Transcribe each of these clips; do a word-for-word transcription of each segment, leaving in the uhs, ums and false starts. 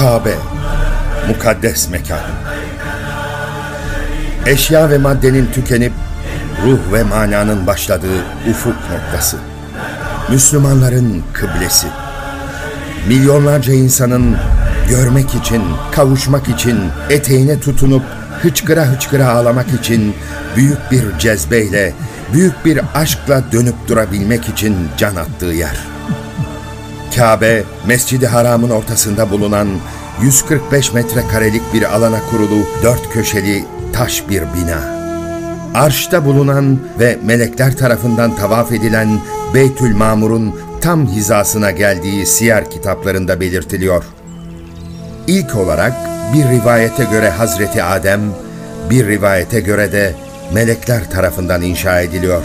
Kâbe, mukaddes mekan. Eşya ve maddenin tükenip ruh ve mananın başladığı ufuk noktası. Müslümanların kıblesi. Milyonlarca insanın görmek için, kavuşmak için, eteğine tutunup hıçkıra hıçkıra ağlamak için, büyük bir cezbeyle, büyük bir aşkla dönüp durabilmek için can attığı yer. Kâbe, Mescid-i Haram'ın ortasında bulunan yüz kırk beş metrekarelik bir alana kurulu dört köşeli taş bir bina. Arşta bulunan ve melekler tarafından tavaf edilen Beytül Mamur'un tam hizasına geldiği siyer kitaplarında belirtiliyor. İlk olarak bir rivayete göre Hazreti Adem, bir rivayete göre de melekler tarafından inşa ediliyor.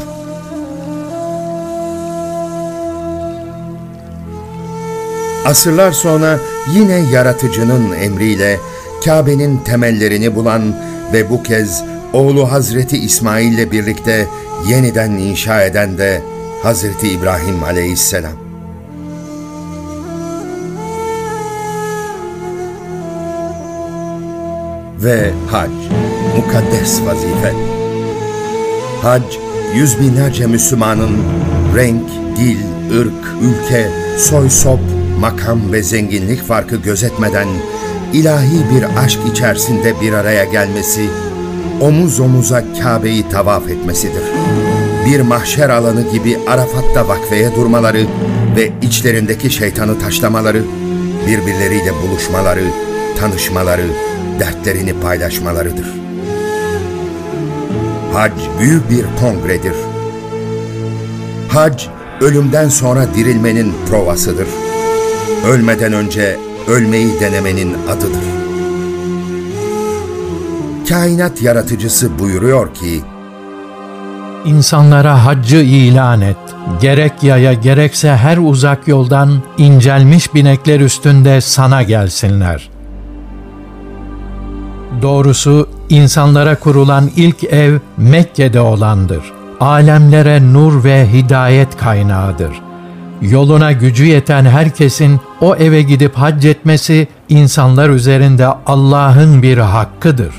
Asırlar sonra yine yaratıcının emriyle Kâbe'nin temellerini bulan ve bu kez oğlu Hazreti İsmail ile birlikte yeniden inşa eden de Hazreti İbrahim Aleyhisselam. Ve hac, mukaddes vazife. Hac, yüz binlerce Müslümanın renk, dil, ırk, ülke, soy sop, makam ve zenginlik farkı gözetmeden ilahi bir aşk içerisinde bir araya gelmesi, omuz omuza Kâbe'yi tavaf etmesidir. Bir mahşer alanı gibi Arafat'ta vakfeye durmaları ve içlerindeki şeytanı taşlamaları, birbirleriyle buluşmaları, tanışmaları, dertlerini paylaşmalarıdır. Hac büyük bir kongredir. Hac, ölümden sonra dirilmenin provasıdır. Ölmeden önce ölmeyi denemenin adıdır. Kainat yaratıcısı buyuruyor ki, İnsanlara haccı ilan et. Gerek yaya gerekse her uzak yoldan incelmiş binekler üstünde sana gelsinler. Doğrusu insanlara kurulan ilk ev Mekke'de olandır. Alemlere nur ve hidayet kaynağıdır. Yoluna gücü yeten herkesin o eve gidip hac etmesi insanlar üzerinde Allah'ın bir hakkıdır.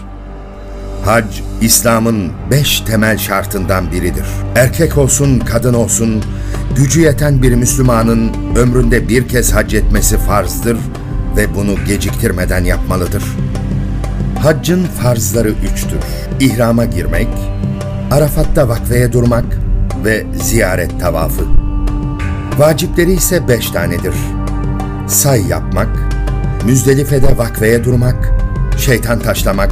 Hac, İslam'ın beş temel şartından biridir. Erkek olsun, kadın olsun, gücü yeten bir Müslümanın ömründe bir kez hac etmesi farzdır ve bunu geciktirmeden yapmalıdır. Haccın farzları üçtür. İhrama girmek, Arafat'ta vakfeye durmak ve ziyaret tavafı. Vacipleri ise beş tanedir. Say yapmak, Müzdelife'de vakfeye durmak, şeytan taşlamak,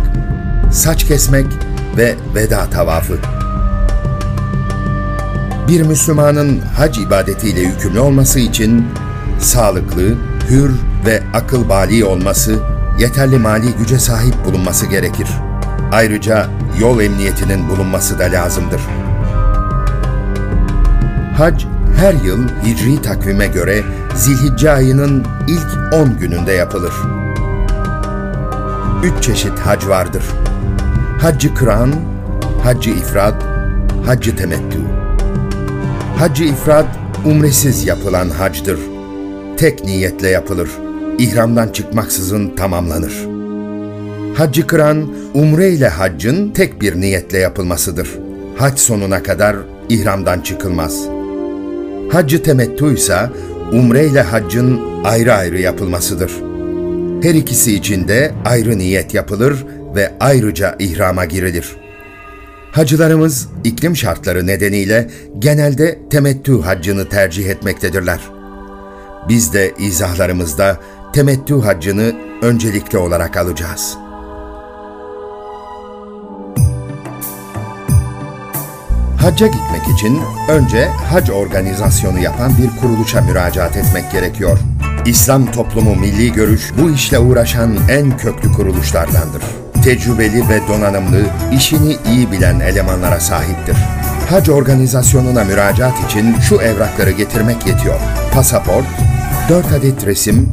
saç kesmek ve veda tavafı. Bir Müslümanın hac ibadetiyle yükümlü olması için sağlıklı, hür ve akıl bali olması, yeterli mali güce sahip bulunması gerekir. Ayrıca yol emniyetinin bulunması da lazımdır. Hac, her yıl hicri takvime göre Zilhicce ayının ilk on gününde yapılır. Üç çeşit hac vardır. Hac-ı kıran, hac-ı ifrad, hac-ı temettü. Hac-ı ifrad, umresiz yapılan hacdır. Tek niyetle yapılır. İhramdan çıkmaksızın tamamlanır. Hac-ı kıran, umre ile haccın tek bir niyetle yapılmasıdır. Hac sonuna kadar ihramdan çıkılmaz. Hac-ı temettü ise umre ile haccın ayrı ayrı yapılmasıdır. Her ikisi için de ayrı niyet yapılır ve ayrıca ihrama girilir. Hacılarımız iklim şartları nedeniyle genelde temettü haccını tercih etmektedirler. Biz de izahlarımızda temettü haccını öncelikli olarak alacağız. Hacca gitmek için önce hac organizasyonu yapan bir kuruluşa müracaat etmek gerekiyor. İslam Toplumu Milli Görüş bu işle uğraşan en köklü kuruluşlardandır. Tecrübeli ve donanımlı, işini iyi bilen elemanlara sahiptir. Hac organizasyonuna müracaat için şu evrakları getirmek yetiyor. Pasaport, dört adet resim,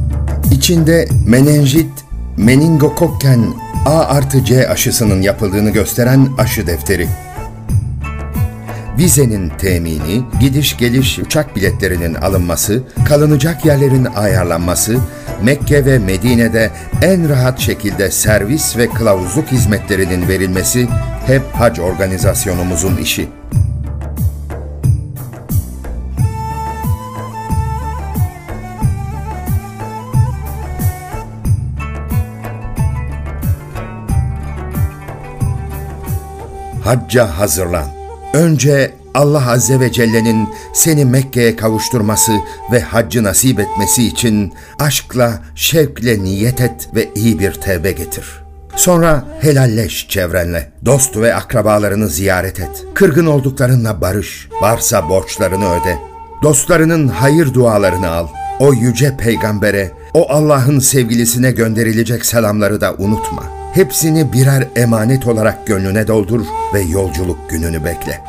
içinde menenjit, meningokokken A artı C aşısının yapıldığını gösteren aşı defteri, vizenin temini, gidiş geliş uçak biletlerinin alınması, kalınacak yerlerin ayarlanması, Mekke ve Medine'de en rahat şekilde servis ve kılavuzluk hizmetlerinin verilmesi hep hac organizasyonumuzun işi. Hacca hazırlan. Önce Allah Azze ve Celle'nin seni Mekke'ye kavuşturması ve haccı nasip etmesi için aşkla, şevkle niyet et ve iyi bir tevbe getir. Sonra helalleş çevrenle, dost ve akrabalarını ziyaret et. Kırgın olduklarınla barış, varsa borçlarını öde. Dostlarının hayır dualarını al. O yüce peygambere, o Allah'ın sevgilisine gönderilecek selamları da unutma. Hepsini birer emanet olarak gönlüne doldur ve yolculuk gününü bekle.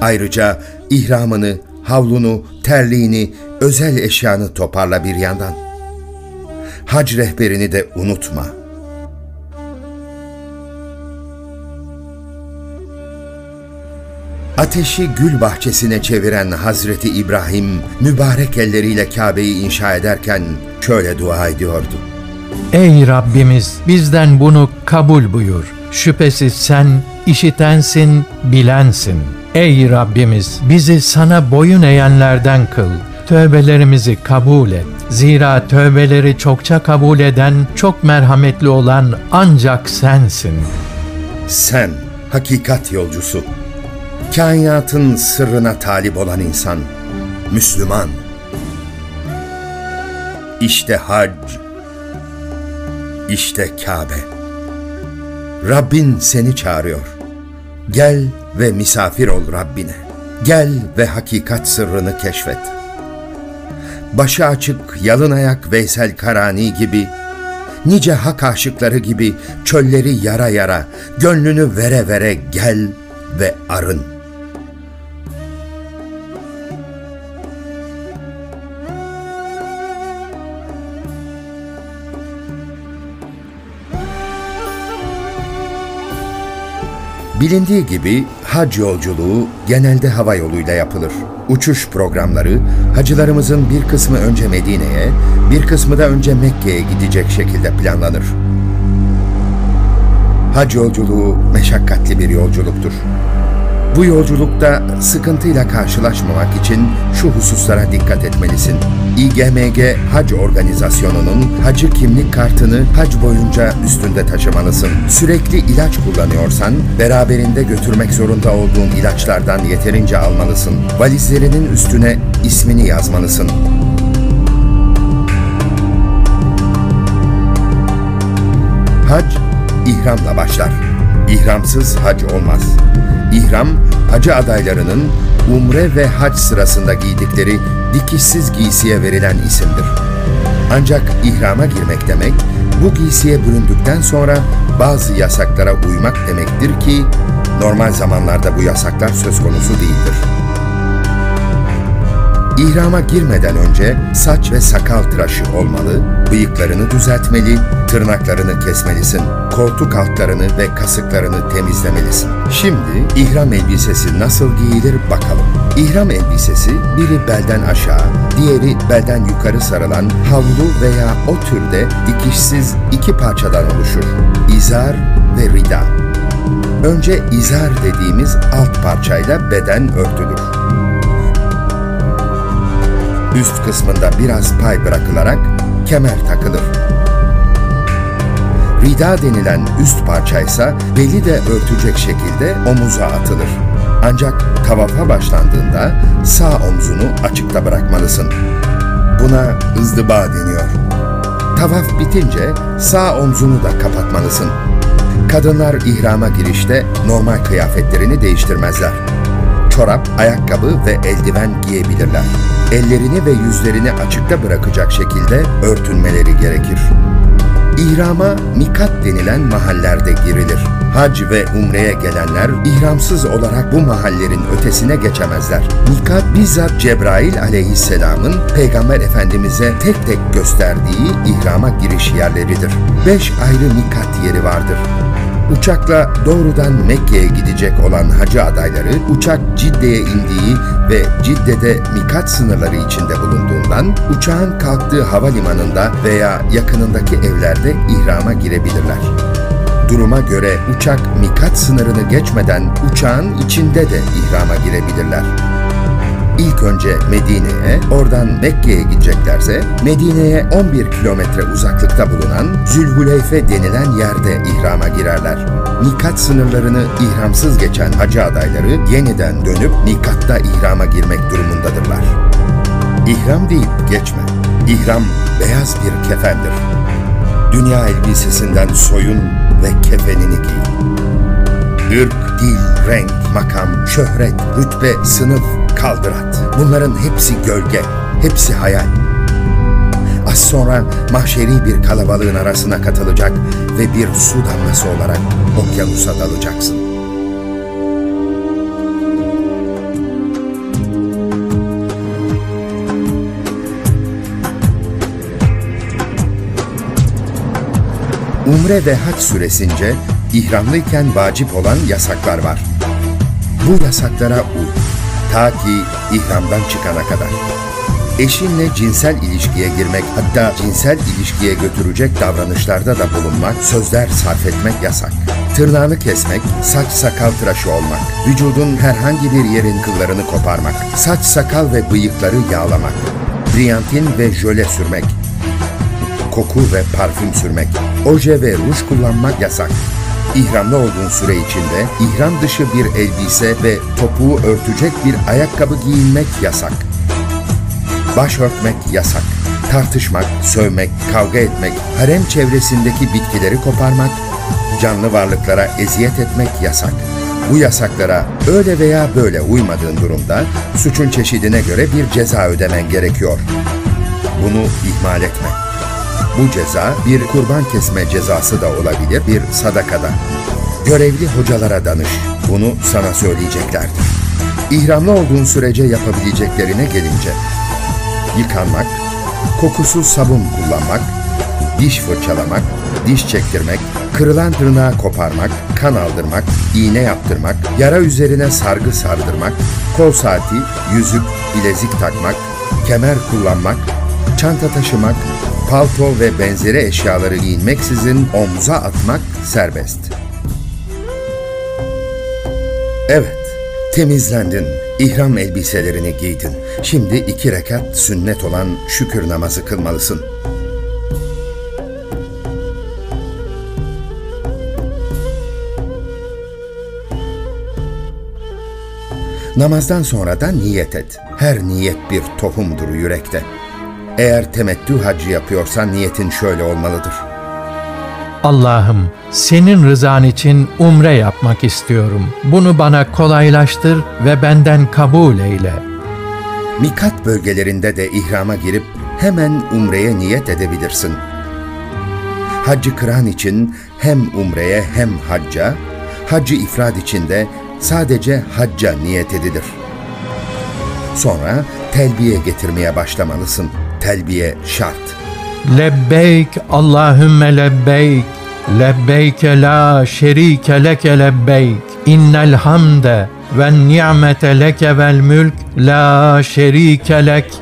Ayrıca ihramını, havlunu, terliğini, özel eşyanı toparla bir yandan. Hac rehberini de unutma. Ateşi gül bahçesine çeviren Hazreti İbrahim, mübarek elleriyle Kâbe'yi inşa ederken şöyle dua ediyordu. Ey Rabbimiz, bizden bunu kabul buyur. Şüphesiz sen işitensin, bilensin. Ey Rabbimiz, bizi sana boyun eğenlerden kıl. Tövbelerimizi kabul et. Zira tövbeleri çokça kabul eden, çok merhametli olan ancak sensin. Sen, hakikat yolcusu, kainatın sırrına talip olan insan, Müslüman. İşte hac, işte Kâbe. Rabbin seni çağırıyor. Gel ve misafir ol Rabbine. Gel ve hakikat sırrını keşfet. Başı açık, yalın ayak Veysel Karani gibi, nice hak aşıkları gibi çölleri yara yara, gönlünü vere vere gel ve arın. Bilindiği gibi hac yolculuğu genelde hava yoluyla yapılır. Uçuş programları hacılarımızın bir kısmı önce Medine'ye, bir kısmı da önce Mekke'ye gidecek şekilde planlanır. Hac yolculuğu meşakkatli bir yolculuktur. Bu yolculukta sıkıntıyla karşılaşmamak için şu hususlara dikkat etmelisin. I G M G Hac Organizasyonu'nun hacı kimlik kartını hac boyunca üstünde taşımalısın. Sürekli ilaç kullanıyorsan, beraberinde götürmek zorunda olduğun ilaçlardan yeterince almalısın. Valizlerinin üstüne ismini yazmalısın. Hac, ihramla başlar. İhramsız hac olmaz. İhram, hacı adaylarının umre ve hac sırasında giydikleri dikişsiz giysiye verilen isimdir. Ancak ihrama girmek demek, bu giysiye büründükten sonra bazı yasaklara uymak demektir ki, normal zamanlarda bu yasaklar söz konusu değildir. İhrama girmeden önce saç ve sakal tıraşı olmalı, bıyıklarını düzeltmeli, tırnaklarını kesmelisin, koltuk altlarını ve kasıklarını temizlemelisin. Şimdi ihram elbisesi nasıl giyilir bakalım. İhram elbisesi biri belden aşağı, diğeri belden yukarı sarılan havlu veya o türde dikişsiz iki parçadan oluşur. İzar ve rida. Önce izar dediğimiz alt parçayla beden örtülür. Üst kısmında biraz pay bırakılarak kemer takılır. Rida denilen üst parçaysa beli de örtecek şekilde omuza atılır. Ancak tavafa başlandığında sağ omzunu açıkta bırakmalısın. Buna ızdıba deniyor. Tavaf bitince sağ omzunu da kapatmalısın. Kadınlar ihrama girişte normal kıyafetlerini değiştirmezler. Çorap, ayakkabı ve eldiven giyebilirler. Ellerini ve yüzlerini açıkta bırakacak şekilde örtünmeleri gerekir. İhrama mikat denilen mahallerde girilir. Hac ve umreye gelenler ihramsız olarak bu mahallerin ötesine geçemezler. Mikat bizzat Cebrail Aleyhisselam'ın Peygamber Efendimiz'e tek tek gösterdiği ihrama giriş yerleridir. Beş ayrı mikat yeri vardır. Uçakla doğrudan Mekke'ye gidecek olan hacı adayları, uçak Cidde'ye indiği ve Cidde'de mikat sınırları içinde bulunduğundan, uçağın kalktığı havalimanında veya yakınındaki evlerde ihrama girebilirler. Duruma göre uçak mikat sınırını geçmeden uçağın içinde de ihrama girebilirler. İlk önce Medine'ye, oradan Mekke'ye gideceklerse, Medine'ye on bir kilometre uzaklıkta bulunan Zülhuleyfe denilen yerde ihrama girerler. Mikat sınırlarını ihramsız geçen hacı adayları yeniden dönüp mikatta ihrama girmek durumundadırlar. İhram deyip geçme. İhram beyaz bir kefendir. Dünya elbisesinden soyun ve kefenini giy. Irk, dil, renk, makam, şöhret, rütbe, sınıf, kaldırat. Bunların hepsi gölge, hepsi hayal. Az sonra mahşeri bir kalabalığın arasına katılacak ve bir su damlası olarak okyanusa dalacaksın. Umre ve Hac süresince ihramlıyken vacip olan yasaklar var. Bu yasaklara uy. Ta ki ihramdan çıkana kadar. Eşinle cinsel ilişkiye girmek, hatta cinsel ilişkiye götürecek davranışlarda da bulunmak, sözler sarf etmek yasak. Tırnağını kesmek, saç sakal tıraşı olmak, vücudun herhangi bir yerin kıllarını koparmak, saç sakal ve bıyıkları yağlamak, brilyantin ve jöle sürmek, koku ve parfüm sürmek, oje ve ruj kullanmak yasak. İhramlı olduğun süre içinde ihram dışı bir elbise ve topuğu örtecek bir ayakkabı giyinmek yasak. Baş örtmek yasak. Tartışmak, sövmek, kavga etmek, harem çevresindeki bitkileri koparmak, canlı varlıklara eziyet etmek yasak. Bu yasaklara öyle veya böyle uymadığın durumda suçun çeşidine göre bir ceza ödemen gerekiyor. Bunu ihmal etme. Bu ceza bir kurban kesme cezası da olabilir, bir sadaka da. Görevli hocalara danış, bunu sana söyleyeceklerdir. İhramlı olduğun sürece yapabileceklerine gelince, yıkanmak, kokusuz sabun kullanmak, diş fırçalamak, diş çektirmek, kırılan tırnağı koparmak, kan aldırmak, iğne yaptırmak, yara üzerine sargı sardırmak, kol saati, yüzük, bilezik takmak, kemer kullanmak, çanta taşımak, palto ve benzeri eşyaları giyinmeksizin omza atmak serbest. Evet, temizlendin, ihram elbiselerini giydin. Şimdi iki rekat sünnet olan şükür namazı kılmalısın. Namazdan sonra da niyet et. Her niyet bir tohumdur yürekte. Eğer temettü hacı yapıyorsan niyetin şöyle olmalıdır. Allah'ım, senin rızan için umre yapmak istiyorum. Bunu bana kolaylaştır ve benden kabul eyle. Mikat bölgelerinde de ihrama girip hemen umreye niyet edebilirsin. Haccı kıran için hem umreye hem hacca, haccı ifrad için de sadece hacca niyet edilir. Sonra telbiye getirmeye başlamalısın. Telbiye şart. Lebbeyk Allahümme lebbeyk, lebbeyke la şerike leke lebbeyk, innel hamde ve ni'mete leke vel mülk, la şerike lek.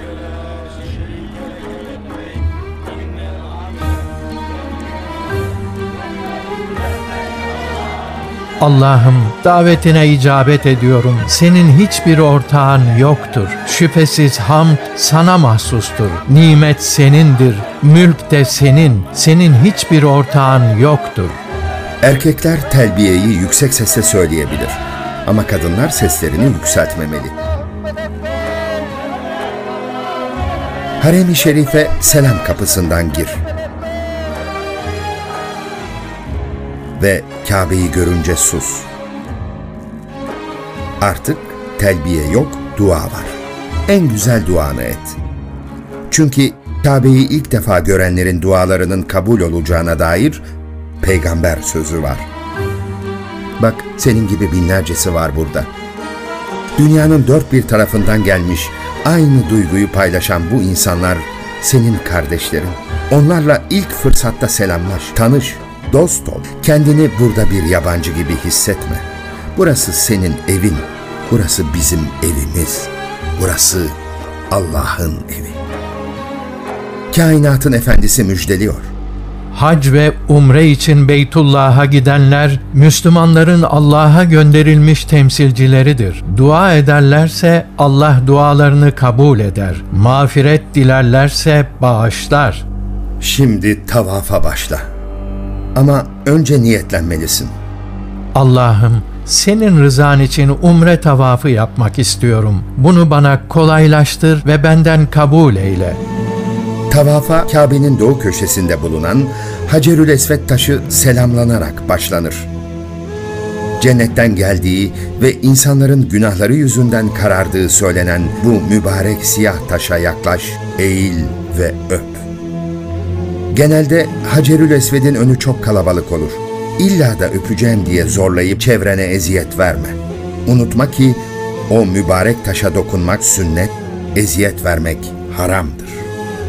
Allah'ım, davetine icabet ediyorum. Senin hiçbir ortağın yoktur. Şüphesiz hamd sana mahsustur. Nimet senindir, mülk de senin. Senin hiçbir ortağın yoktur. Erkekler telbiyeyi yüksek sesle söyleyebilir. Ama kadınlar seslerini yükseltmemeli. Harem-i Şerif'e selam kapısından gir. Ve Kâbe'yi görünce sus. Artık telbiye yok, dua var. En güzel duanı et. Çünkü Kâbe'yi ilk defa görenlerin dualarının kabul olacağına dair peygamber sözü var. Bak, senin gibi binlercesi var burada. Dünyanın dört bir tarafından gelmiş, aynı duyguyu paylaşan bu insanlar senin kardeşlerin. Onlarla ilk fırsatta selamlaş, tanış. Dost ol. Kendini burada bir yabancı gibi hissetme. Burası senin evin. Burası bizim evimiz. Burası Allah'ın evi. Kainatın efendisi müjdeliyor. Hac ve umre için Beytullah'a gidenler, Müslümanların Allah'a gönderilmiş temsilcileridir. Dua ederlerse Allah dualarını kabul eder. Mağfiret dilerlerse bağışlar. Şimdi tavafa başla. Ama önce niyetlenmelisin. Allah'ım, senin rızan için umre tavafı yapmak istiyorum. Bunu bana kolaylaştır ve benden kabul eyle. Tavafa Kâbe'nin doğu köşesinde bulunan Hacerü'l-Esved taşı selamlanarak başlanır. Cennetten geldiği ve insanların günahları yüzünden karardığı söylenen bu mübarek siyah taşa yaklaş, eğil ve öp. Genelde Hacerü'l-Esved'in önü çok kalabalık olur. İlla da öpeceğim diye zorlayıp çevrene eziyet verme. Unutma ki o mübarek taşa dokunmak sünnet, eziyet vermek haramdır.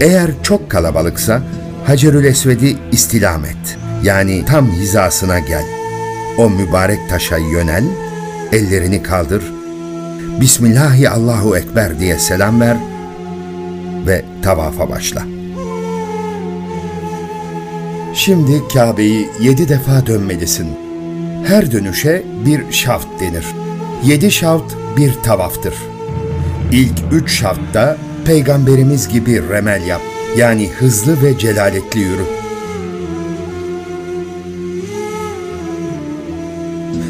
Eğer çok kalabalıksa Hacerü'l-Esved'i istilam et. Yani tam hizasına gel. O mübarek taşa yönel, ellerini kaldır. Bismillahi Allahu Ekber diye selam ver ve tavafa başla. Şimdi Kâbe'yi yedi defa dönmelisin. Her dönüşe bir şavt denir. Yedi şavt bir tavaftır. İlk üç şavtta Peygamberimiz gibi remel yap. Yani hızlı ve celaletli yürü.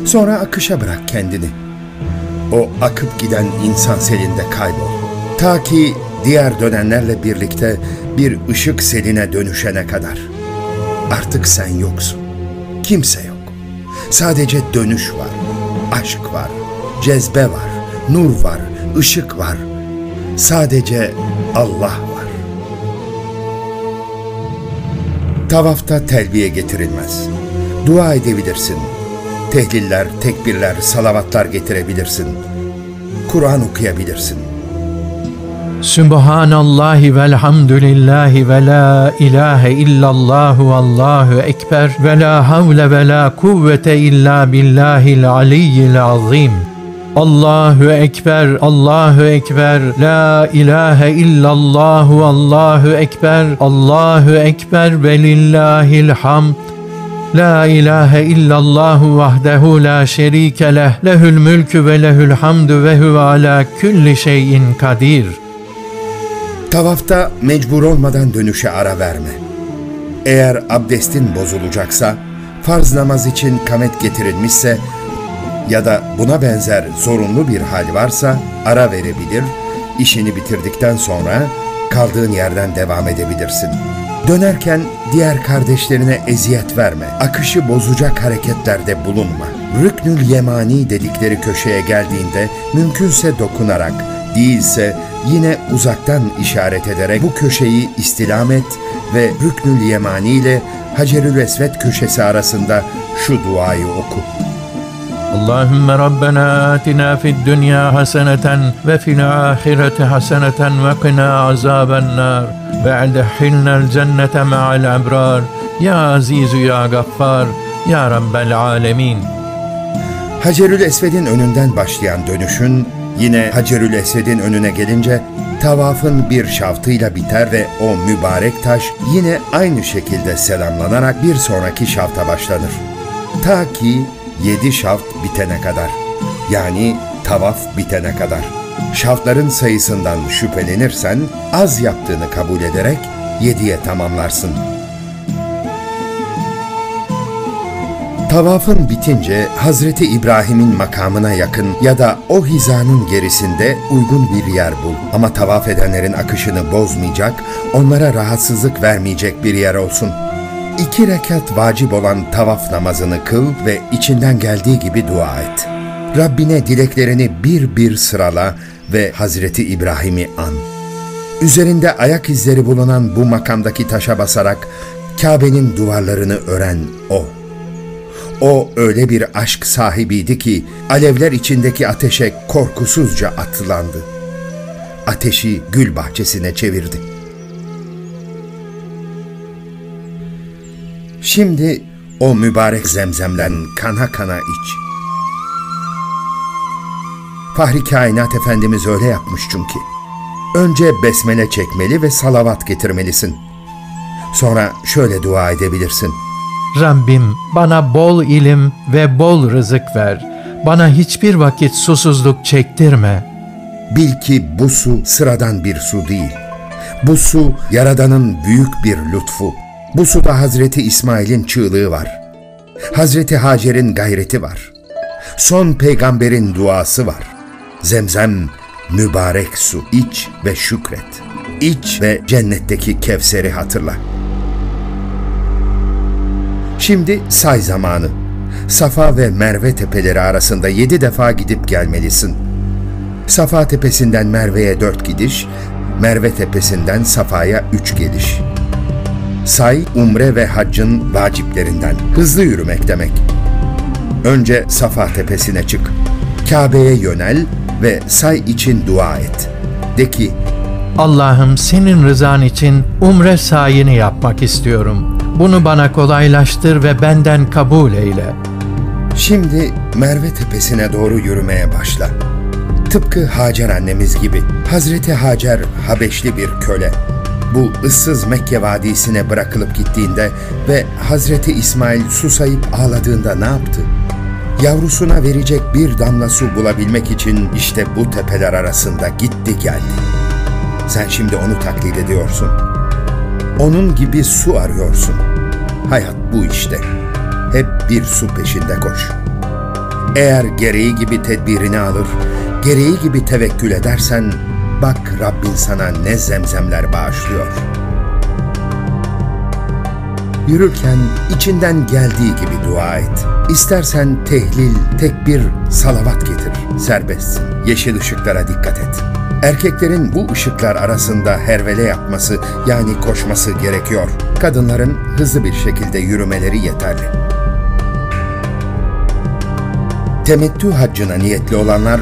Sonra akışa bırak kendini. O akıp giden insan selinde kaybol. Ta ki diğer dönenlerle birlikte bir ışık seline dönüşene kadar. Artık sen yoksun. Kimse yok. Sadece dönüş var. Aşk var. Cezbe var. Nur var. Işık var. Sadece Allah var. Tavafta telbiye getirilmez. Dua edebilirsin. Tehliller, tekbirler, salavatlar getirebilirsin. Kur'an okuyabilirsin. Sübhanallahi velhamdülillahi ve la ilahe illallahu allahu ekber ve la havle ve la kuvvete illa billahil aliyyil azim. Allahu Ekber, Allahu Ekber, La ilahe illallahu Allahu Ekber, Allahu Ekber ve lillahil hamd. La ilahe illallahu vahdehu la şerike leh, lehül mülkü ve lehül hamdü ve huve ala külli şeyin kadir. Tavafta mecbur olmadan dönüşe ara verme. Eğer abdestin bozulacaksa, farz namaz için kamet getirilmişse, ya da buna benzer zorunlu bir hal varsa ara verebilir, işini bitirdikten sonra kaldığın yerden devam edebilirsin. Dönerken diğer kardeşlerine eziyet verme, akışı bozacak hareketlerde bulunma. Rüknül Yemani dedikleri köşeye geldiğinde mümkünse dokunarak, değilse yine uzaktan işaret ederek bu köşeyi istilam et ve Rüknül Yemani ile Hacerü'l-Esved köşesi arasında şu duayı oku. Allahümme Rabbena atina fid dünya haseneten ve fil ahireti haseneten ve qina azabennar ve edhilnel cennete me'al ebrar ya azizu ya gaffar ya rabbel alemin. Hacerü'l-Esved'in önünden başlayan dönüşün yine Hacerü'l-Esved'in önüne gelince tavafın bir şaftıyla biter ve o mübarek taş yine aynı şekilde selamlanarak bir sonraki şafta başlanır. Ta ki yedi şaft bitene kadar, yani tavaf bitene kadar. Şaftların sayısından şüphelenirsen az yaptığını kabul ederek yediye tamamlarsın. Tavafın bitince Hazreti İbrahim'in makamına yakın ya da o hizanın gerisinde uygun bir yer bul. Ama tavaf edenlerin akışını bozmayacak, onlara rahatsızlık vermeyecek bir yer olsun. İki rekat vacip olan tavaf namazını kıl ve içinden geldiği gibi dua et. Rabbine dileklerini bir bir sırala ve Hazreti İbrahim'i an. Üzerinde ayak izleri bulunan bu makamdaki taşa basarak Kâbe'nin duvarlarını ören o. O öyle bir aşk sahibiydi ki alevler içindeki ateşe korkusuzca atlandı. Ateşi gül bahçesine çevirdi. Şimdi o mübarek zemzemden kana kana iç. Fahri Kainat Efendimiz öyle yapmış çünkü. Önce besmele çekmeli ve salavat getirmelisin. Sonra şöyle dua edebilirsin. Rabbim bana bol ilim ve bol rızık ver. Bana hiçbir vakit susuzluk çektirme. Bil ki bu su sıradan bir su değil. Bu su Yaradan'ın büyük bir lütfu. Bu suda Hazreti İsmail'in çığlığı var. Hazreti Hacer'in gayreti var. Son peygamberin duası var. Zemzem mübarek su, iç ve şükret. İç ve cennetteki Kevser'i hatırla. Şimdi say zamanı. Safa ve Merve tepeleri arasında yedi defa gidip gelmelisin. Safa tepesinden Merve'ye dört gidiş, Merve tepesinden Safa'ya üç geliş. Say, umre ve haccın vaciplerinden. Hızlı yürümek demek. Önce Safa tepesine çık. Kâbe'ye yönel ve say için dua et. De ki, Allah'ım senin rızan için umre sayını yapmak istiyorum. Bunu bana kolaylaştır ve benden kabul eyle. Şimdi Merve tepesine doğru yürümeye başla. Tıpkı Hacer annemiz gibi. Hazreti Hacer Habeşli bir köle. Bu ıssız Mekke vadisine bırakılıp gittiğinde ve Hazreti İsmail susayıp ağladığında ne yaptı? Yavrusuna verecek bir damla su bulabilmek için işte bu tepeler arasında gitti geldi. Sen şimdi onu taklit ediyorsun. Onun gibi su arıyorsun. Hayat bu işte. Hep bir su peşinde koş. Eğer gereği gibi tedbirini alır, gereği gibi tevekkül edersen, bak Rabbin sana ne zemzemler bağışlıyor. Yürürken içinden geldiği gibi dua et. İstersen tehlil, tekbir, salavat getir. Serbestsin. Yeşil ışıklara dikkat et. Erkeklerin bu ışıklar arasında hervele yapması, yani koşması gerekiyor. Kadınların hızlı bir şekilde yürümeleri yeterli. Temettü haccına niyetli olanlar,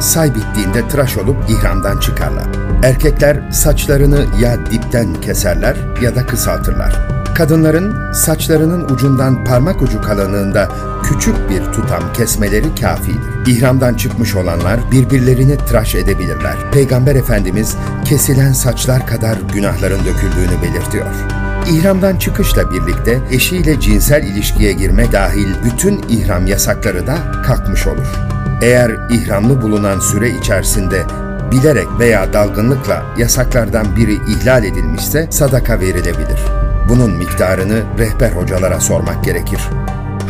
say bittiğinde tıraş olup ihramdan çıkarlar. Erkekler saçlarını ya dipten keserler ya da kısaltırlar. Kadınların saçlarının ucundan parmak ucu kalınlığında küçük bir tutam kesmeleri kafidir. İhramdan çıkmış olanlar birbirlerini tıraş edebilirler. Peygamber Efendimiz kesilen saçlar kadar günahların döküldüğünü belirtiyor. İhramdan çıkışla birlikte eşiyle cinsel ilişkiye girme dahil bütün ihram yasakları da kalkmış olur. Eğer ihramlı bulunan süre içerisinde bilerek veya dalgınlıkla yasaklardan biri ihlal edilmişse sadaka verilebilir. Bunun miktarını rehber hocalara sormak gerekir.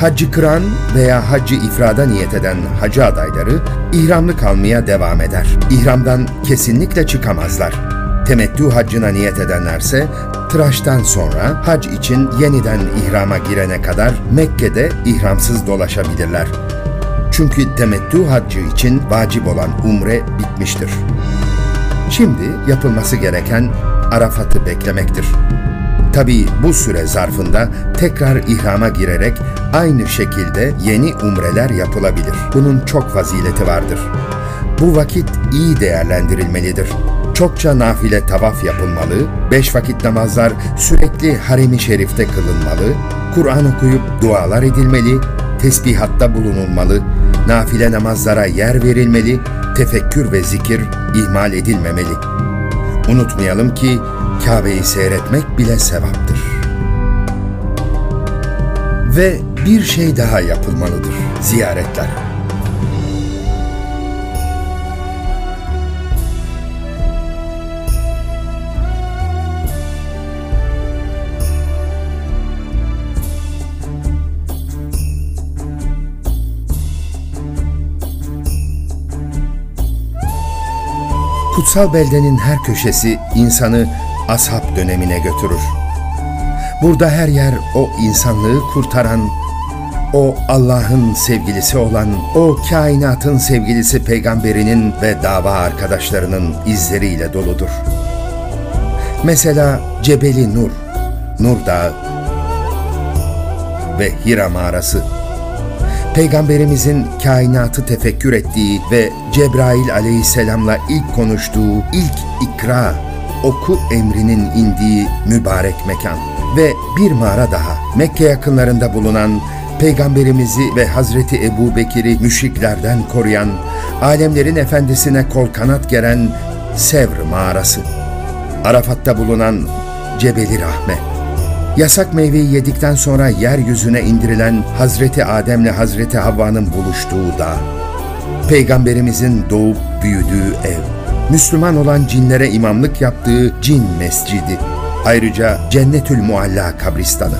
Haccı kıran veya haccı ifrada niyet eden hacı adayları ihramlı kalmaya devam eder. İhramdan kesinlikle çıkamazlar. Temettü haccına niyet edenlerse tıraştan sonra hac için yeniden ihrama girene kadar Mekke'de ihramsız dolaşabilirler. Çünkü temettü haccı için vacip olan umre bitmiştir. Şimdi yapılması gereken Arafat'ı beklemektir. Tabii bu süre zarfında tekrar ihrama girerek aynı şekilde yeni umreler yapılabilir. Bunun çok fazileti vardır. Bu vakit iyi değerlendirilmelidir. Çokça nafile tavaf yapılmalı, beş vakit namazlar sürekli harem-i şerifte kılınmalı, Kur'an okuyup dualar edilmeli, tesbihatta bulunulmalı, nafile namazlara yer verilmeli, tefekkür ve zikir ihmal edilmemeli. Unutmayalım ki Kâbe'yi seyretmek bile sevaptır. Ve bir şey daha yapılmalıdır: ziyaretler. Kutsal beldenin her köşesi insanı ashab dönemine götürür. Burada her yer o insanlığı kurtaran, o Allah'ın sevgilisi olan, o kainatın sevgilisi peygamberinin ve dava arkadaşlarının izleriyle doludur. Mesela Cebeli Nur, Nur Dağı ve Hira Mağarası. Peygamberimizin kainatı tefekkür ettiği ve Cebrail Aleyhisselam'la ilk konuştuğu, ilk ikra, oku emrinin indiği mübarek mekan. ve bir mağara daha Mekke yakınlarında bulunan, Peygamberimizi ve Hazreti Ebu Bekir'i müşriklerden koruyan, alemlerin efendisine kol kanat geren Sevr Mağarası, Arafat'ta bulunan Cebeli Rahme, yasak meyveyi yedikten sonra yeryüzüne indirilen Hazreti Adem'le Hazreti Havva'nın buluştuğu dağ, Peygamberimizin doğup büyüdüğü ev, Müslüman olan cinlere imamlık yaptığı cin mescidi, ayrıca Cennetül Mualla kabristanı.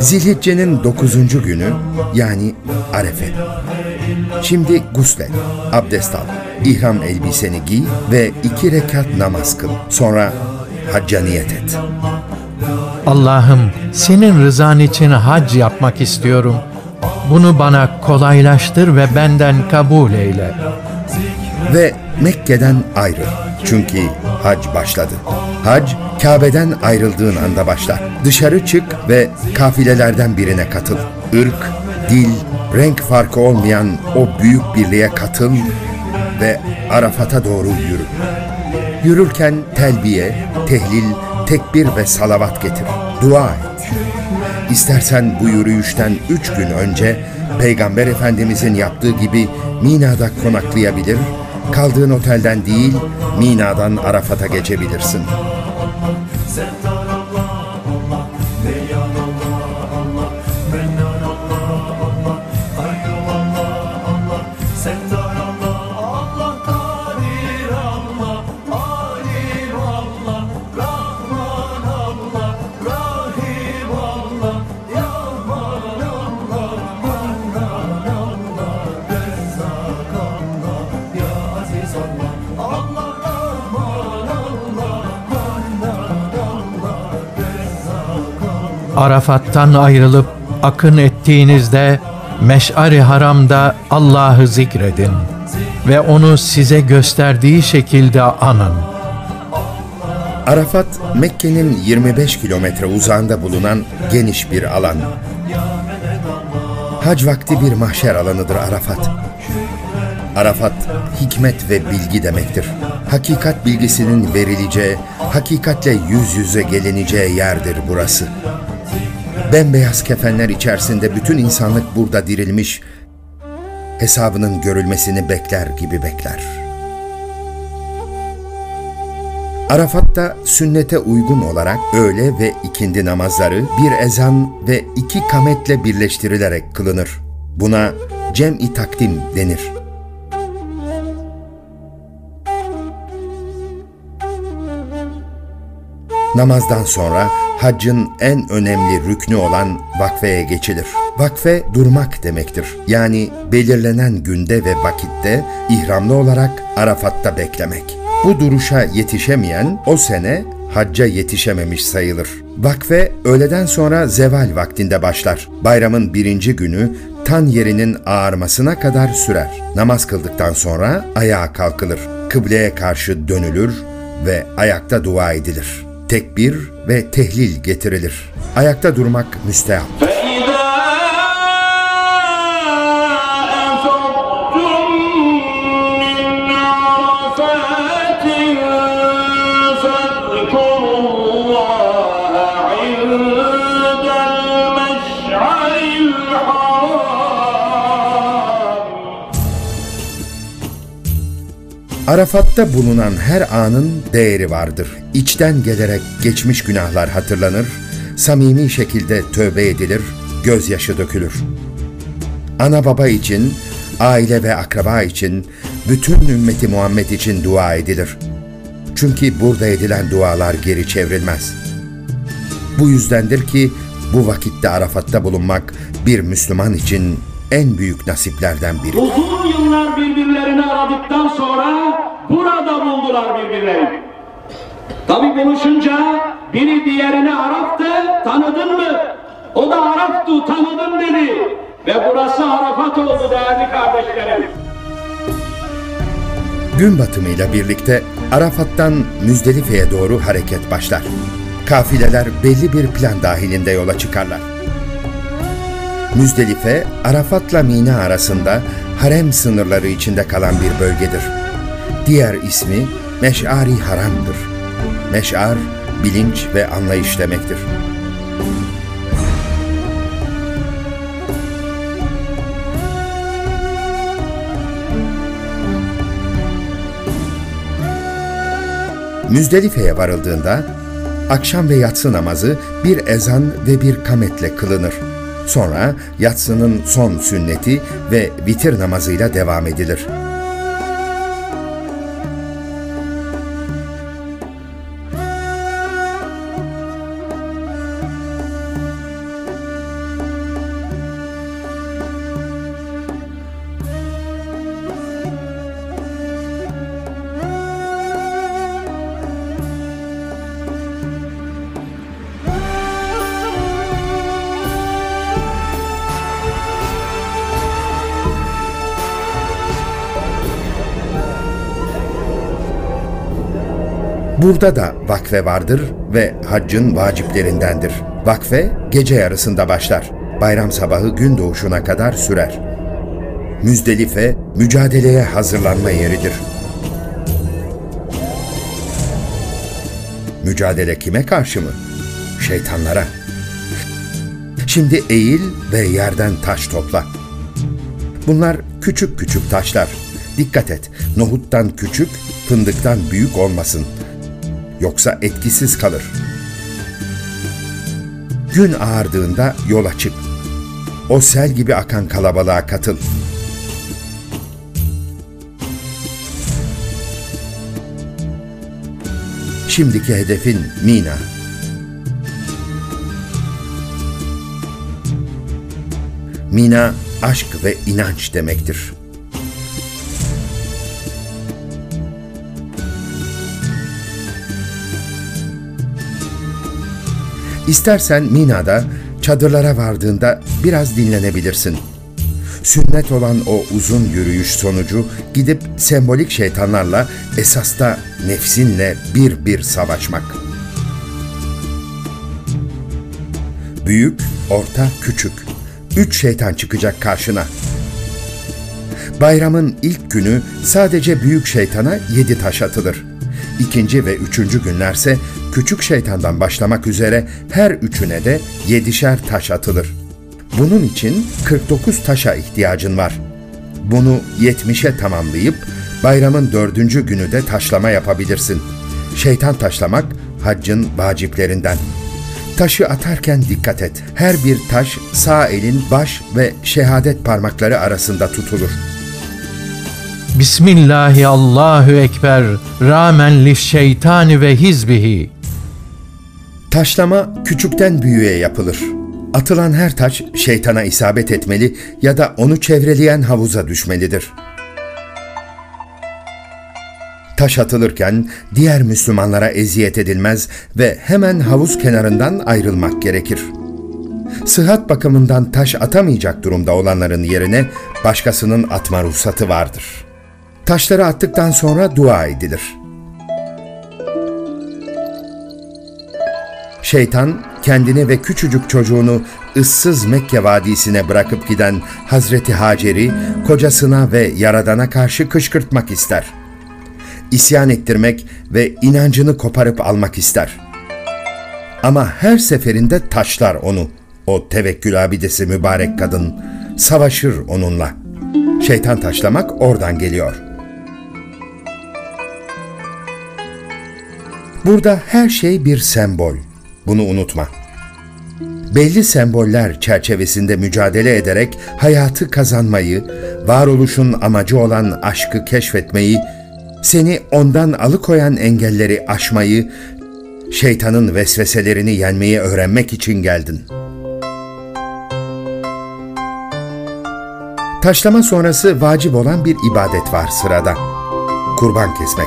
Zilhicce'nin dokuzuncu günü, yani Arefe. Şimdi guslet, abdest al, ihram elbiseni giy ve iki rekat namaz kıl. Sonra hacca niyet et. Allah'ım, senin rızan için hac yapmak istiyorum. Bunu bana kolaylaştır ve benden kabul eyle. Ve Mekke'den ayrıl. Çünkü hac başladı. Hac, Kâbe'den ayrıldığın anda başlar. Dışarı çık ve kafilelerden birine katıl. Irk, dil, renk farkı olmayan o büyük birliğe katıl ve Arafat'a doğru yürü. Yürürken telbiye, tehlil, tekbir ve salavat getir. Dua et. İstersen bu yürüyüşten üç gün önce Peygamber Efendimizin yaptığı gibi Mina'da konaklayabilir, kaldığın otelden değil, Mina'dan Arafat'a geçebilirsin. Arafat'tan ayrılıp akın ettiğinizde Meş'ar-ı Haram'da Allah'ı zikredin ve onu size gösterdiği şekilde anın. Arafat, Mekke'nin yirmi beş kilometre uzağında bulunan geniş bir alan. Hac vakti bir mahşer alanıdır Arafat. Arafat, hikmet ve bilgi demektir. Hakikat bilgisinin verileceği, hakikatle yüz yüze gelineceği yerdir burası. Bembeyaz kefenler içerisinde bütün insanlık burada dirilmiş, hesabının görülmesini bekler gibi bekler. Arafat'ta sünnete uygun olarak öğle ve ikindi namazları bir ezan ve iki kametle birleştirilerek kılınır. Buna cem-i takdim denir. Namazdan sonra haccın en önemli rüknü olan vakfeye geçilir. Vakfe durmak demektir. Yani belirlenen günde ve vakitte ihramlı olarak Arafat'ta beklemek. Bu duruşa yetişemeyen o sene hacca yetişememiş sayılır. Vakfe öğleden sonra zeval vaktinde başlar. Bayramın birinci günü tan yerinin ağarmasına kadar sürer. Namaz kıldıktan sonra ayağa kalkılır. Kıbleye karşı dönülür ve ayakta dua edilir. Tekbir ve tehlil getirilir. Ayakta durmak müstehap. Arafat'ta bulunan her anın değeri vardır. İçten gelerek geçmiş günahlar hatırlanır, samimi şekilde tövbe edilir, gözyaşı dökülür. Ana baba için, aile ve akraba için, bütün ümmeti Muhammed için dua edilir. Çünkü burada edilen dualar geri çevrilmez. Bu yüzdendir ki bu vakitte Arafat'ta bulunmak bir Müslüman için en büyük nasiplerden biri. Uzun yıllar birbirlerini aradıktan sonra burada buldular birbirlerini. Tabi buluşunca biri diğerine Arap'tı, tanıdın mı? O da Arap'tı, tanıdım dedi. Ve burası Arafat oldu değerli kardeşlerim. Gün batımıyla birlikte Arafat'tan Müzdelife'ye doğru hareket başlar. Kafileler belli bir plan dahilinde yola çıkarlar. Müzdelife, Arafat'la Mina arasında harem sınırları içinde kalan bir bölgedir. Diğer ismi Meş'ar-i Haram'dır. Meş'ar, bilinç ve anlayış demektir. Müzdelife'ye varıldığında akşam ve yatsı namazı bir ezan ve bir kametle kılınır. Sonra yatsının son sünneti ve vitir namazıyla devam edilir. Burada da vakfe vardır ve haccın vaciplerindendir. Vakfe gece yarısında başlar. Bayram sabahı gün doğuşuna kadar sürer. Müzdelife, mücadeleye hazırlanma yeridir. Mücadele kime karşı mı? Şeytanlara. Şimdi eğil ve yerden taş topla. Bunlar küçük küçük taşlar. Dikkat et, nohuttan küçük, fındıktan büyük olmasın. Yoksa etkisiz kalır. Gün ağardığında yola çık. O sel gibi akan kalabalığa katıl. Şimdiki hedefin Mina. Mina, aşk ve inanç demektir. İstersen Mina'da çadırlara vardığında biraz dinlenebilirsin. Sünnet olan o uzun yürüyüş sonucu gidip sembolik şeytanlarla, esasta nefsinle bir bir savaşmak. Büyük, orta, küçük. Üç şeytan çıkacak karşına. Bayramın ilk günü sadece büyük şeytana yedi taş atılır. İkinci ve üçüncü günlerse küçük şeytandan başlamak üzere her üçüne de yedişer taş atılır. Bunun için kırk dokuz taşa ihtiyacın var. Bunu yetmişe tamamlayıp bayramın dördüncü günü de taşlama yapabilirsin. Şeytan taşlamak haccın vaciplerinden. Taşı atarken dikkat et. Her bir taş sağ elin baş ve şehadet parmakları arasında tutulur. Bismillahi Allahu Ekber, rağmen li şeytani ve hizbihi. Taşlama küçükten büyüğe yapılır. Atılan her taş şeytana isabet etmeli ya da onu çevreleyen havuza düşmelidir. Taş atılırken diğer Müslümanlara eziyet edilmez ve hemen havuz kenarından ayrılmak gerekir. Sıhhat bakımından taş atamayacak durumda olanların yerine başkasının atma ruhsatı vardır. Taşları attıktan sonra dua edilir. Şeytan, kendini ve küçücük çocuğunu ıssız Mekke vadisine bırakıp giden Hazreti Hacer'i kocasına ve Yaradan'a karşı kışkırtmak ister. İsyan ettirmek ve inancını koparıp almak ister. Ama her seferinde taşlar onu, o tevekkül abidesi mübarek kadın, savaşır onunla. Şeytan taşlamak oradan geliyor. Burada her şey bir sembol. Bunu unutma. Belli semboller çerçevesinde mücadele ederek hayatı kazanmayı, varoluşun amacı olan aşkı keşfetmeyi, seni ondan alıkoyan engelleri aşmayı, şeytanın vesveselerini yenmeyi öğrenmek için geldin. Taşlama sonrası vacip olan bir ibadet var sırada. Kurban kesmek.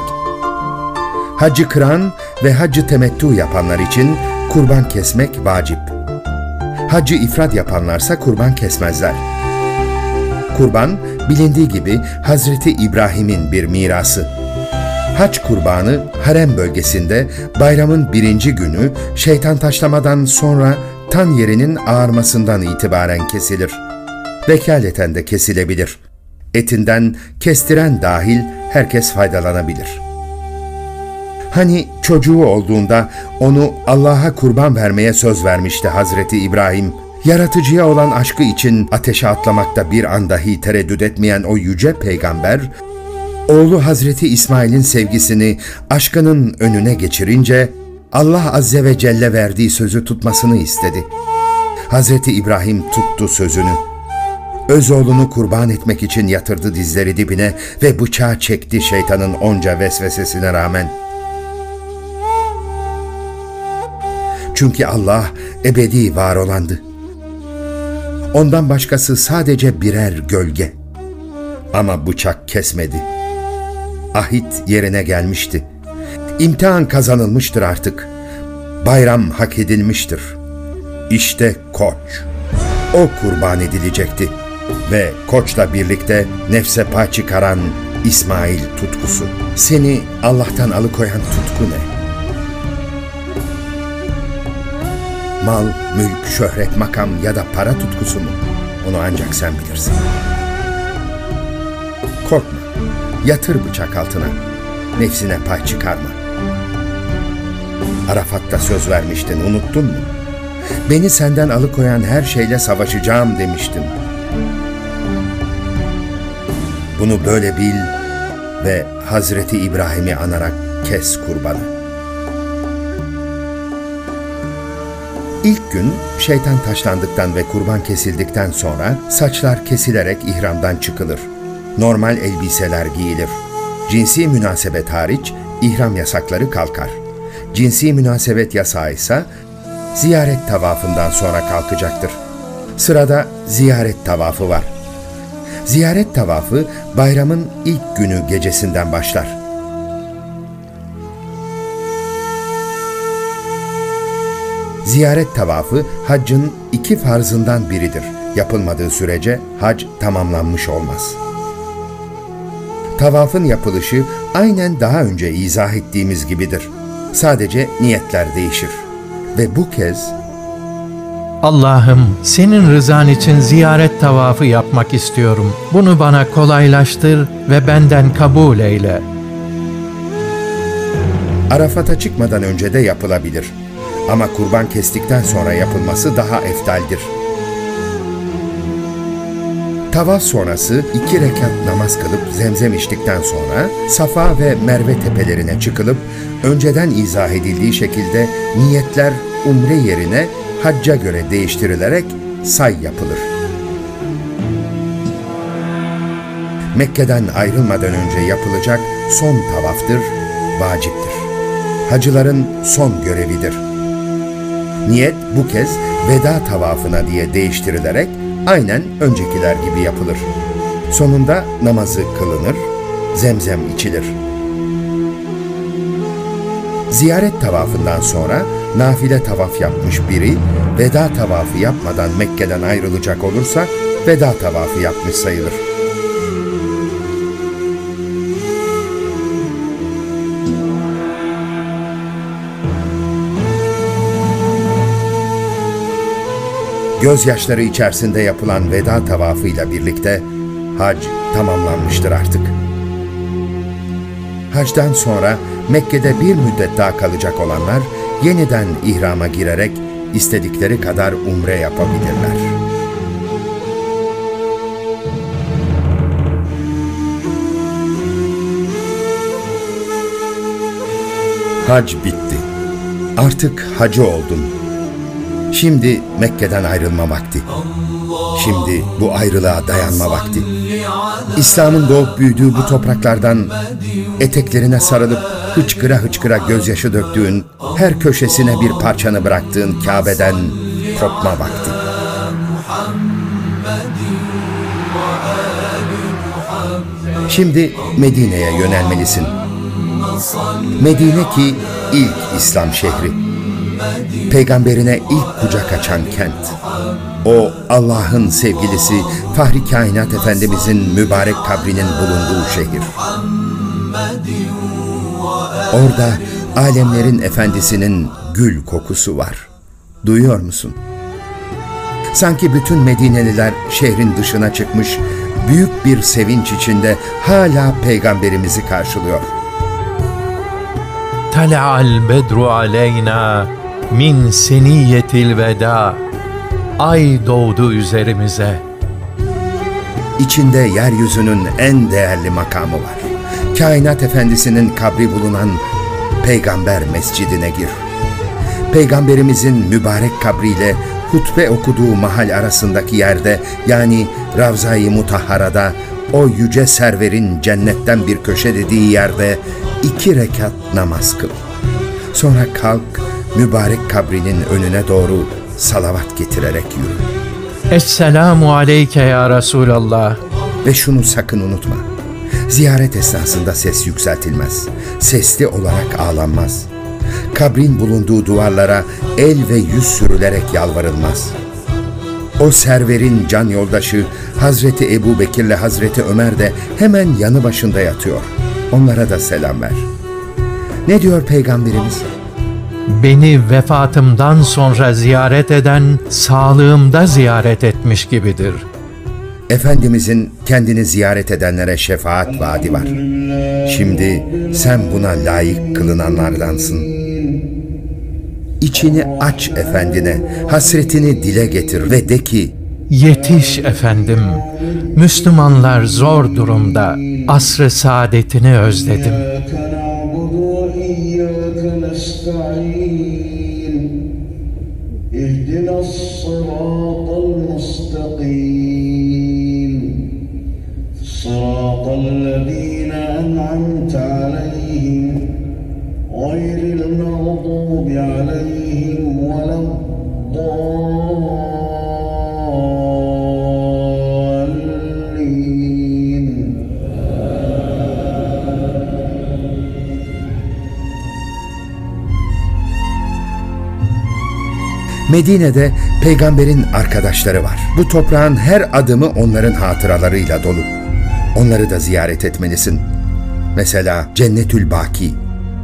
Haccı kıran ve haccı temettü yapanlar için kurban kesmek vacip. Haccı ifrad yapanlarsa kurban kesmezler. Kurban, bilindiği gibi Hazreti İbrahim'in bir mirası. Hac kurbanı harem bölgesinde bayramın birinci günü şeytan taşlamadan sonra tan yerinin ağarmasından itibaren kesilir. Vekaleten de kesilebilir. Etinden kestiren dahil herkes faydalanabilir. Hani çocuğu olduğunda onu Allah'a kurban vermeye söz vermişti Hazreti İbrahim. Yaratıcıya olan aşkı için ateşe atlamakta bir an dahi tereddüt etmeyen o yüce peygamber, oğlu Hazreti İsmail'in sevgisini aşkının önüne geçirince Allah Azze ve Celle verdiği sözü tutmasını istedi. Hazreti İbrahim tuttu sözünü. Öz oğlunu kurban etmek için yatırdı dizleri dibine ve bıçağı çekti şeytanın onca vesvesesine rağmen. Çünkü Allah ebedi var olandı. Ondan başkası sadece birer gölge. Ama bıçak kesmedi. Ahit yerine gelmişti. İmtihan kazanılmıştır artık. Bayram hak edilmiştir. İşte koç. O kurban edilecekti. Ve koçla birlikte nefse pay çıkaran İsmail tutkusu. Seni Allah'tan alıkoyan tutku ne? Mal, mülk, şöhret, makam ya da para tutkusu mu? Onu ancak sen bilirsin. Korkma, yatır bıçak altına. Nefsine pay çıkarma. Arafat'ta söz vermiştin, unuttun mu? Beni senden alıkoyan her şeyle savaşacağım demiştin. Bunu böyle bil ve Hazreti İbrahim'i anarak kes kurbanı. İlk gün şeytan taşlandıktan ve kurban kesildikten sonra saçlar kesilerek ihramdan çıkılır. Normal elbiseler giyilir. Cinsi münasebet hariç ihram yasakları kalkar. Cinsi münasebet yasağı ise ziyaret tavafından sonra kalkacaktır. Sırada ziyaret tavafı var. Ziyaret tavafı bayramın ilk günü gecesinden başlar. Ziyaret tavafı haccın iki farzından biridir. Yapılmadığı sürece hac tamamlanmış olmaz. Tavafın yapılışı aynen daha önce izah ettiğimiz gibidir. Sadece niyetler değişir. Ve bu kez Allah'ım, senin rızan için ziyaret tavafı yapmak istiyorum. Bunu bana kolaylaştır ve benden kabul eyle. Arafat'a çıkmadan önce de yapılabilir. Ama kurban kestikten sonra yapılması daha efdaldir. Tavaf sonrası iki rekat namaz kılıp zemzem içtikten sonra Safa ve Merve tepelerine çıkılıp önceden izah edildiği şekilde niyetler umre yerine hacca göre değiştirilerek say yapılır. Mekke'den ayrılmadan önce yapılacak son tavaftır, vaciptir. Hacıların son görevidir. Niyet bu kez veda tavafına diye değiştirilerek aynen öncekiler gibi yapılır. Sonunda namazı kılınır, zemzem içilir. Ziyaret tavafından sonra nafile tavaf yapmış biri veda tavafı yapmadan Mekke'den ayrılacak olursa veda tavafı yapmış sayılır. Gözyaşları içerisinde yapılan veda tavafıyla birlikte hac tamamlanmıştır artık. Hac'dan sonra Mekke'de bir müddet daha kalacak olanlar yeniden ihrama girerek istedikleri kadar umre yapabilirler. Hac bitti. Artık hacı oldum. Şimdi Mekke'den ayrılma vakti. Şimdi bu ayrılığa dayanma vakti. İslam'ın doğup büyüdüğü bu topraklardan eteklerine sarılıp hıçkıra hıçkıra gözyaşı döktüğün, her köşesine bir parçanı bıraktığın Kâbe'den kopma vakti. Şimdi Medine'ye yönelmelisin. Medine ki ilk İslam şehri. Peygamberine ilk kucak açan kent. O Allah'ın sevgilisi Fahri Kainat Efendimizin mübarek kabrinin bulunduğu şehir. Orada alemlerin efendisinin gül kokusu var. Duyuyor musun? Sanki bütün Medineliler şehrin dışına çıkmış, büyük bir sevinç içinde hala Peygamberimizi karşılıyor. Tala'al bedru aleyna min seniyyetil veda. Ay doğdu üzerimize. İçinde yeryüzünün en değerli makamı var. Kainat Efendisi'nin kabri bulunan Peygamber Mescidine gir. Peygamberimizin mübarek kabriyle hutbe okuduğu mahal arasındaki yerde, yani Ravza-i Mutahhara'da, o yüce serverin cennetten bir köşe dediği yerde iki rekat namaz kıl. Sonra kalk, mübarek kabrinin önüne doğru salavat getirerek yürü. Esselamu aleyke ya Resulallah. Ve şunu sakın unutma. Ziyaret esnasında ses yükseltilmez. Sesli olarak ağlanmaz. Kabrin bulunduğu duvarlara el ve yüz sürülerek yalvarılmaz. O serverin can yoldaşı Hazreti Ebu Bekir ile Hazreti Ömer de hemen yanı başında yatıyor. Onlara da selam ver. Ne diyor Peygamberimiz? Beni vefatımdan sonra ziyaret eden sağlığımda ziyaret etmiş gibidir. Efendimizin kendini ziyaret edenlere şefaat vaadi var. Şimdi sen buna layık kılınanlardansın. İçini aç Efendine, hasretini dile getir ve de ki: Yetiş Efendim, Müslümanlar zor durumda, asr-ı saadetini özledim. Medine'de Peygamber'in arkadaşları var. Bu toprağın her adımı onların hatıralarıyla dolu. Onları da ziyaret etmelisin. Mesela Cennetül Baki,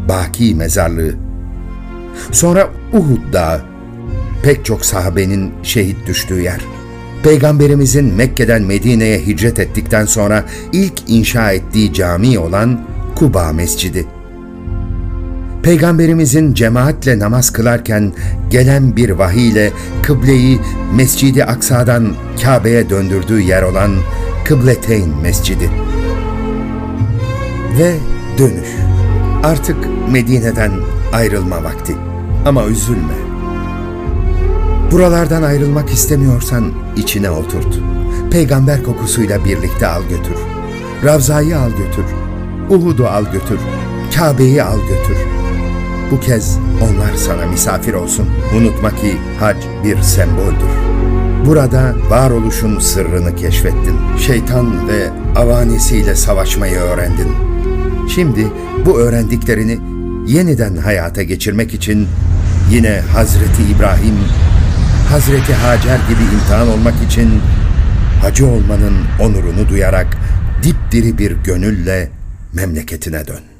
Baki mezarlığı. Sonra Uhud Dağı, pek çok sahabenin şehit düştüğü yer. Peygamberimizin Mekke'den Medine'ye hicret ettikten sonra ilk inşa ettiği cami olan Kuba Mescidi. Peygamberimizin cemaatle namaz kılarken gelen bir vahiy ile kıbleyi Mescid-i Aksa'dan Kâbe'ye döndürdüğü yer olan Kıbleteyn Mescidi. Ve dönüş. Artık Medine'den ayrılma vakti. Ama üzülme. Buralardan ayrılmak istemiyorsan içine oturt. Peygamber kokusuyla birlikte al götür. Ravza'yı al götür. Uhud'u al götür. Kâbe'yi al götür. Bu kez onlar sana misafir olsun. Unutma ki hac bir semboldür. Burada varoluşun sırrını keşfettin. Şeytan ve avanesiyle savaşmayı öğrendin. Şimdi bu öğrendiklerini yeniden hayata geçirmek için yine Hazreti İbrahim, Hazreti Hacer gibi imtihan olmak için hacı olmanın onurunu duyarak dipdiri bir gönülle memleketine dön.